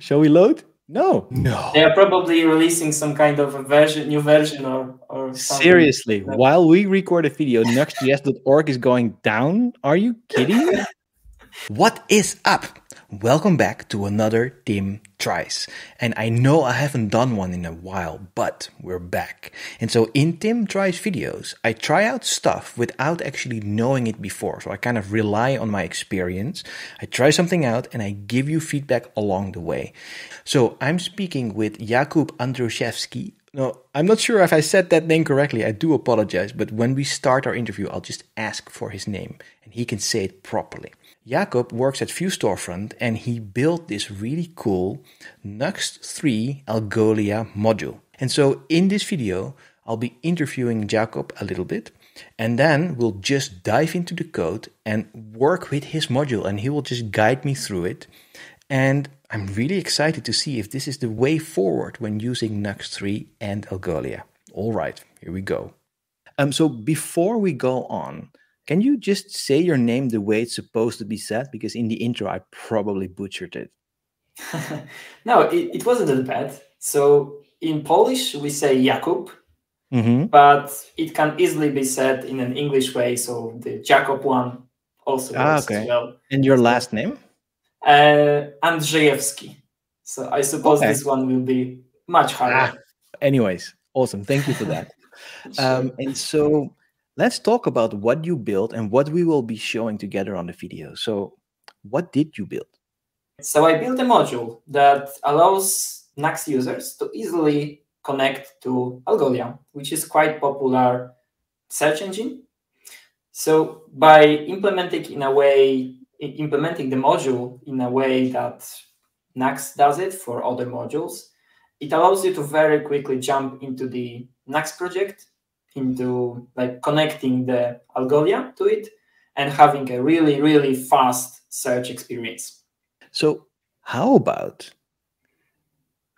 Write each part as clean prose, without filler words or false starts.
Shall we load? No, no. They are probably releasing some kind of a version, new version, or something. Seriously, while we record a video, nuxtjs.org is going down. Are you kidding? What is up? Welcome back to another Tim Tries. And I know I haven't done one in a while, but we're back. And so in Tim Tries videos, I try out stuff without actually knowing it before. So I kind of rely on my experience. I try something out and I give you feedback along the way. So I'm speaking with Jakub Andrzejewski. No, I'm not sure if I said that name correctly. I do apologize. But when we start our interview, I'll just ask for his name and he can say it properly. Jakub works at Vue Storefront and he built this really cool Nuxt 3 Algolia module. And so in this video, I'll be interviewing Jakub a little bit and then we'll just dive into the code and work with his module and he will just guide me through it. And I'm really excited to see if this is the way forward when using Nuxt 3 and Algolia. All right, here we go. So before we go on, can you just say your name the way it's supposed to be said? Because in the intro, I probably butchered it. No, it wasn't that bad. So in Polish, we say Jakub, but it can easily be said in an English way. So the Jakub one also works as well. And your last name? Andrzejewski. So I suppose this one will be much harder. Anyways, awesome. Thank you for that. And so let's talk about what you built and what we will be showing together on the video. So what did you build? So I built a module that allows Nuxt users to easily connect to Algolia, which is quite popular search engine. So by implementing the module in a way that Nuxt does it for other modules, it allows you to very quickly jump into the Nuxt project, into like connecting the Algolia to it and having a really, really fast search experience. So how about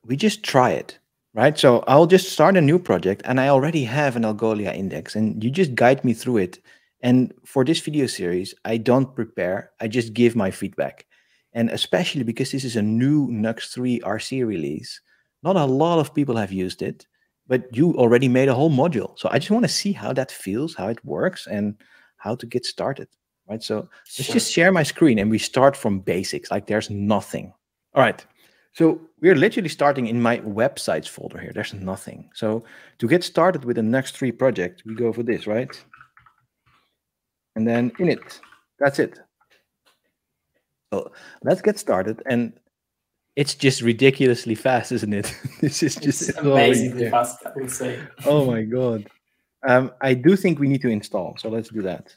we just try it, right? So I'll just start a new project and I already have an Algolia index and you just guide me through it. And for this video series, I don't prepare, I just give my feedback. And especially because this is a new Nuxt 3 RC release, not a lot of people have used it. But you already made a whole module. So I just want to see how that feels, how it works, and how to get started, right? So let's just share my screen and we start from basics, like there's nothing. All right, so we're literally starting in my websites folder here. There's nothing. So to get started with the Nuxt 3 project, we go for this, right? And then init, that's it. So let's get started. And it's just ridiculously fast, isn't it? This is just amazingly fast, I would say. Oh my God. I do think we need to install, so let's do that.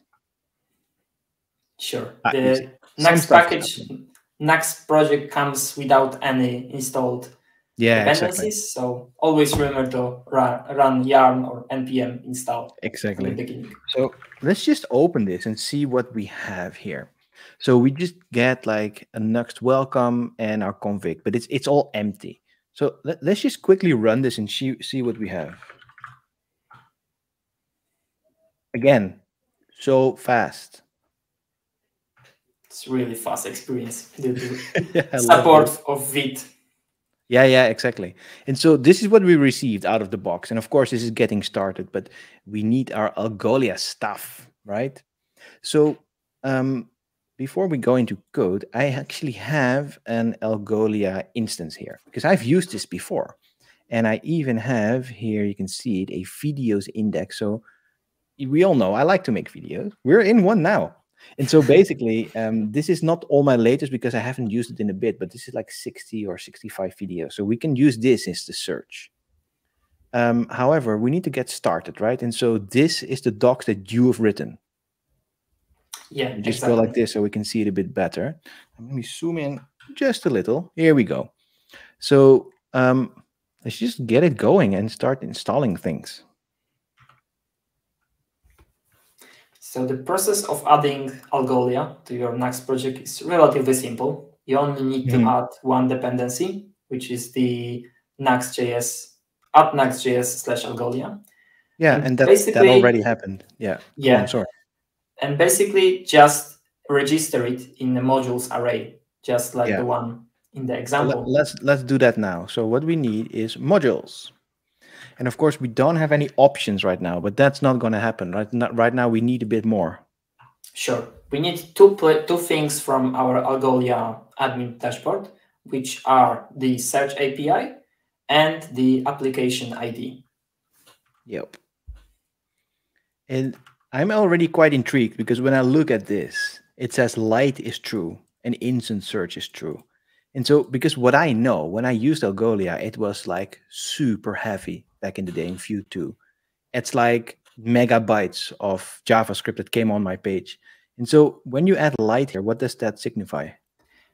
Sure. The Nuxt package, Nuxt project comes without any installed dependencies. Exactly. So always remember to run yarn or npm install. Exactly. From the beginning. So let's just open this and see what we have here. So we just get like a Nuxt welcome and our config, but it's all empty. So let's just quickly run this and see what we have. Again, so fast. It's really fast experience. Yeah, support of Vite. Yeah, exactly. And so this is what we received out of the box. And of course, this is getting started, but we need our Algolia stuff, right? So before we go into code, I actually have an Algolia instance here because I've used this before. And I even have here, you can see it, a videos index. So we all know I like to make videos. We're in one now. And so basically, this is not all my latest because I haven't used it in a bit, but this is like 60 or 65 videos. So we can use this as the search. However, we need to get started, right? And so this is the docs that you have written. Yeah, we just go like this so we can see it a bit better. Let me zoom in just a little. Here we go. So let's just get it going and start installing things. So the process of adding Algolia to your Nuxt project is relatively simple. You only need to add one dependency, which is the nuxtjs at nuxtjs/algolia. Yeah, and that already happened. Yeah. Yeah. Oh, I'm sorry. And basically just register it in the modules array, just like the one in the example. Let's do that now. So what we need is modules. And of course, we don't have any options right now, but that's not going to happen. Right now, we need a bit more. Sure. We need two things from our Algolia admin dashboard, which are the search API and the application ID. Yep. And I'm already quite intrigued because when I look at this, it says light is true and instant search is true. And so, because what I know, when I used Algolia, it was like super heavy back in the day in Vue 2. It's like megabytes of JavaScript that came on my page. And so when you add light here, what does that signify?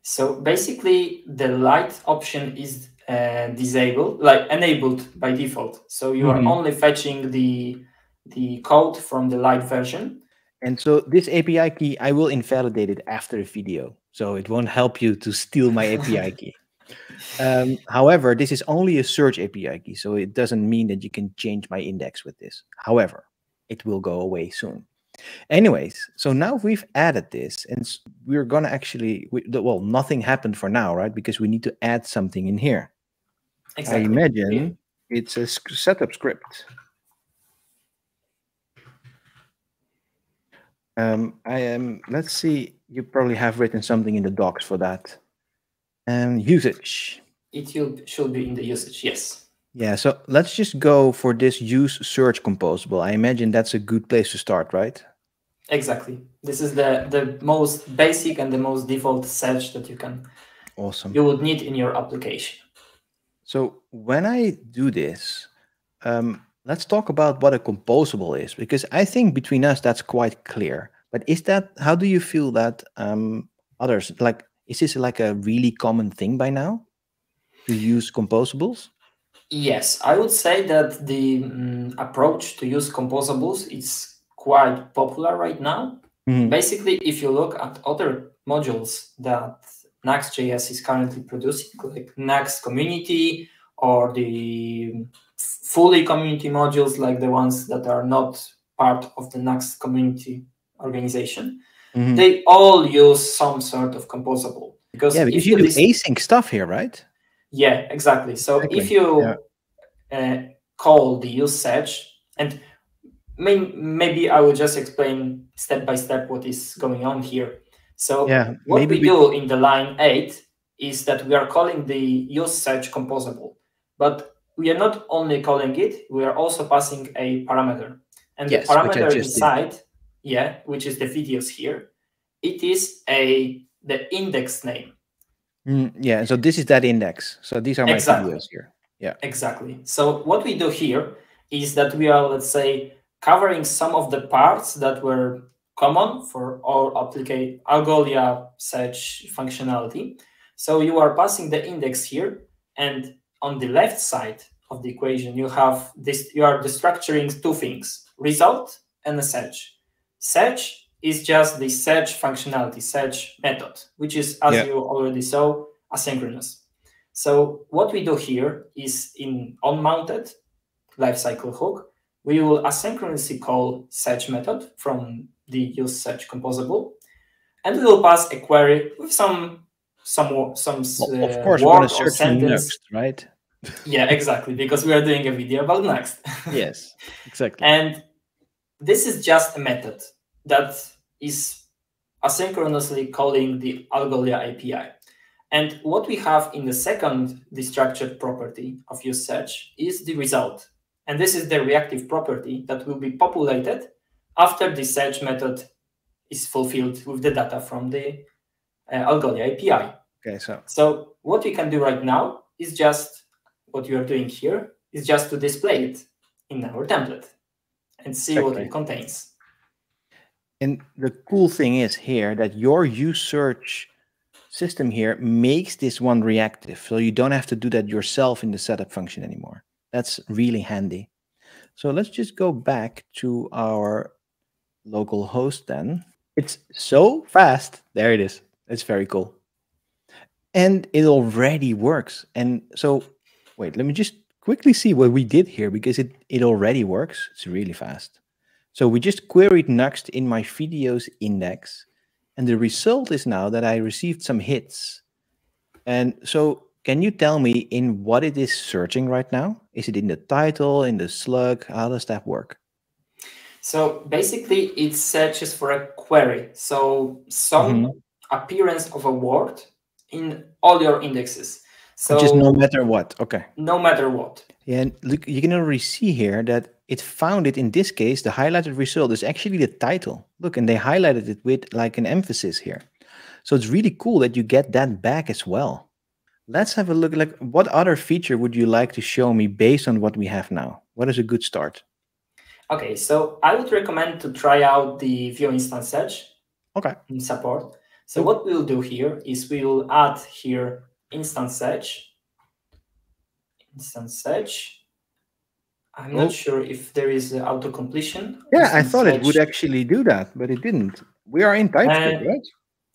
So basically the light option is disabled, like enabled by default. So you are only fetching the code from the light version. And so this API key, I will invalidate it after the video. So it won't help you to steal my API key. However, this is only a search API key. So it doesn't mean that you can change my index with this. However, it will go away soon. Anyways, so now we've added this and we're going to actually, well, nothing happened for now, right? Because we need to add something in here. Exactly. I imagine it's a setup script. Let's see, you probably have written something in the docs for that. Usage. It should be in the usage, yes. Yeah, so let's just go for this use search composable. I imagine that's a good place to start, right? Exactly. This is the most basic and the most default search that you can. Awesome. You would need in your application. So when I do this, let's talk about what a composable is, because I think between us that's quite clear. But is that, how do you feel that others, like, is this like a really common thing by now to use composables? Yes, I would say that the approach to use composables is quite popular right now. Basically, if you look at other modules that Nuxt.js is currently producing, like Nuxt Community or the fully community modules, like the ones that are not part of the Nuxt community organization, they all use some sort of composable. Because you do async stuff here, right? Yeah, exactly. So if you call the use search, and maybe I will just explain step by step what is going on here. So what we do in the line 8 is that we are calling the use search composable, but we are not only calling it; we are also passing a parameter, and the parameter inside, which is the videos here, it is the index name. Yeah, so this is that index. So these are my videos here. Yeah, exactly. So what we do here is that we are, let's say, covering some of the parts that were common for all Algolia search functionality. So you are passing the index here, and on the left side of the equation, you have this. You are destructuring two things: result and a search. Search is just the search functionality, search method, which is, as you already saw, asynchronous. So what we do here is in unmounted lifecycle hook, we will asynchronously call search method from the use search composable, and we will pass a query with some well, of course, word or sentence, Nuxt, right? Yeah, exactly, because we are doing a video about Nuxt. Yes, exactly. And this is just a method that is asynchronously calling the Algolia API. And what we have in the second destructured property of use search is the result. And this is the reactive property that will be populated after the search method is fulfilled with the data from the Algolia API. Okay, so what we can do right now is just what you are doing here is just to display it in our template and see what it contains. And the cool thing is here that your useSearch system here makes this one reactive. So you don't have to do that yourself in the setup function anymore. That's really handy. So let's just go back to our local host then. It's so fast. There it is. It's very cool. And it already works. And so, wait, let me just quickly see what we did here because it already works. It's really fast. So we just queried Nuxt in my videos index, and the result is now that I received some hits. And so can you tell me in what it is searching right now? Is it in the title, in the slug? How does that work? So basically it searches for a query. So some appearance of a word in all your indexes. So just no matter what. Okay. No matter what. Yeah, and look, you can already see here that it found it in this case. The highlighted result is actually the title. Look, and they highlighted it with like an emphasis here. So it's really cool that you get that back as well. Let's have a look. Like, what other feature would you like to show me based on what we have now? What is a good start? Okay, so I would recommend to try out the Vue Instant Search. Okay. In support. So what we'll do here is we will add here instant search. I'm not sure if there is auto completion. Yeah, I thought it would actually do that, but it didn't. We are in TypeScript, right?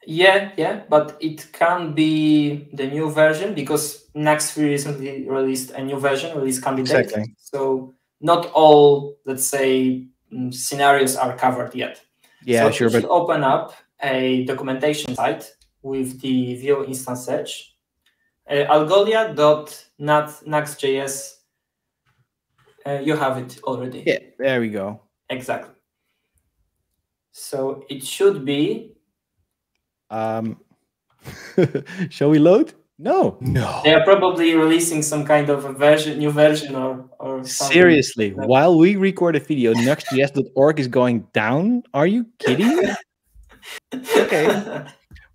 Yeah, yeah, but it can be the new version because Nuxt 3 recently released a new version, release candidate. Exactly. So not all, let's say, scenarios are covered yet. Yeah, so sure. But open up a documentation site with the Vue Instant Search, algolia.nuxtjs. You have it already. Yeah, there we go. Exactly. So it should be. Shall we load? No. They are probably releasing some kind of a version, new version, or something. Seriously, like while we record a video, nuxtjs.org is going down. Are you kidding? Okay.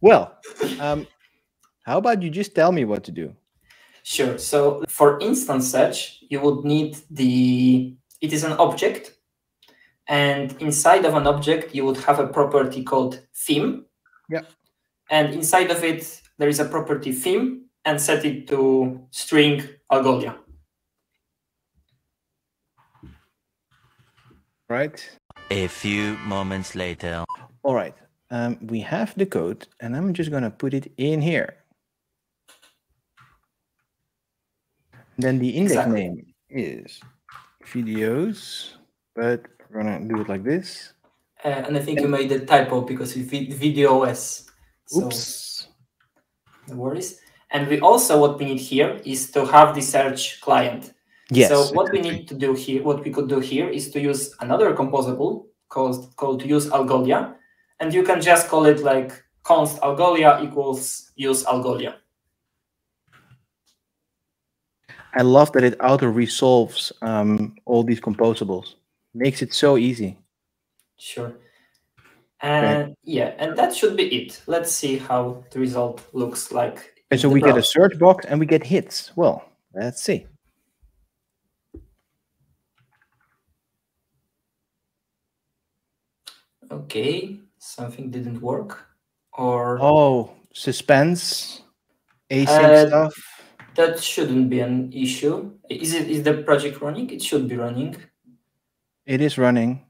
Well, how about you just tell me what to do? Sure. So for instant search, you would need the, it is an object. And inside of an object, you would have a property called theme. Yeah. And inside of it, there is a property theme and set it to string Algolia. Right. A few moments later. All right. We have the code, and I'm just going to put it in here. Then the index name is videos, but we're going to do it like this. And I think you made a typo because we videos. Oops. No worries. And we also, what we need here is to have the search client. Yes. So what we need to do here, what we could do here is to use another composable called useAlgolia. And you can just call it like const Algolia equals use Algolia. I love that it auto resolves all these composables. Makes it so easy. Sure. And yeah, and that should be it. Let's see how the result looks like. And so we get a search box and we get hits. Well, let's see. Okay. Something didn't work, or suspense, async stuff. That shouldn't be an issue. Is it? Is the project running? It should be running. It is running.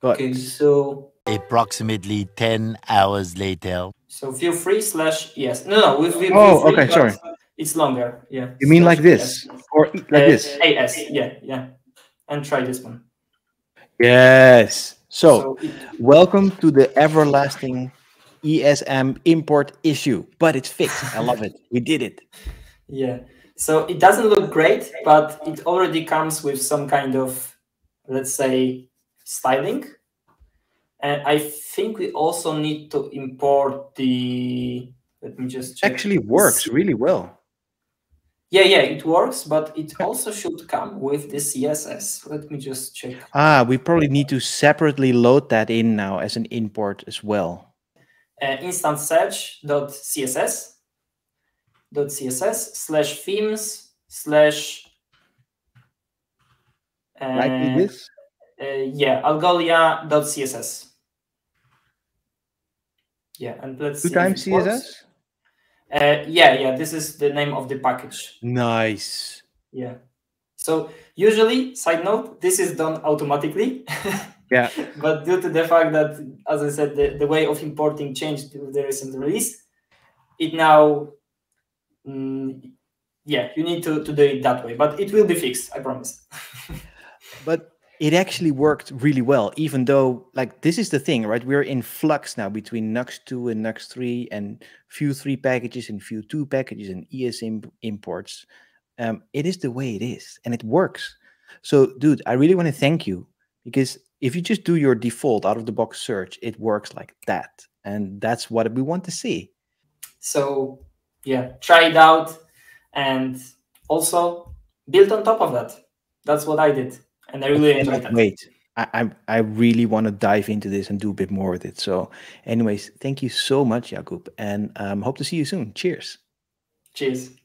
But okay, so approximately 10 hours later. So Vue 3 / yes. No, with Vue 3. Oh, okay, sorry. It's longer. Yeah. You mean like this or like this? AS. Yeah, yeah. And try this one. Yes. So, welcome to the everlasting ESM import issue, but it's fixed. I love it. We did it. Yeah. So it doesn't look great, but it already comes with some kind of, let's say, styling. And I think we also need to import the, let me just check. Actually works really well. Yeah, yeah, it works, but it also should come with the CSS. Let me just check. Ah, we probably need to separately load that in now as an import as well. InstantSearch.css /themes/ like this? Yeah, algolia.css. Yeah, and let's see. 2 times CSS? Works. Yeah, yeah, this is the name of the package. Nice. Yeah. So usually, side note, this is done automatically. Yeah. But due to the fact that, as I said, the way of importing changed to the recent release, it now, yeah, you need to do it that way. But it will be fixed, I promise. But it actually worked really well, even though, like, this is the thing, right? We're in flux now between Nuxt 2 and Nuxt 3 and Vue 3 packages and Vue 2 packages and ESM imports. It is the way it is, and it works. So, dude, I really want to thank you, because if you just do your default out-of-the-box search, it works like that, and that's what we want to see. So, yeah, try it out, and also build on top of that. That's what I did. And I really enjoyed that. Wait, I really want to dive into this and do a bit more with it. So anyways, thank you so much, Jakub, and hope to see you soon. Cheers. Cheers.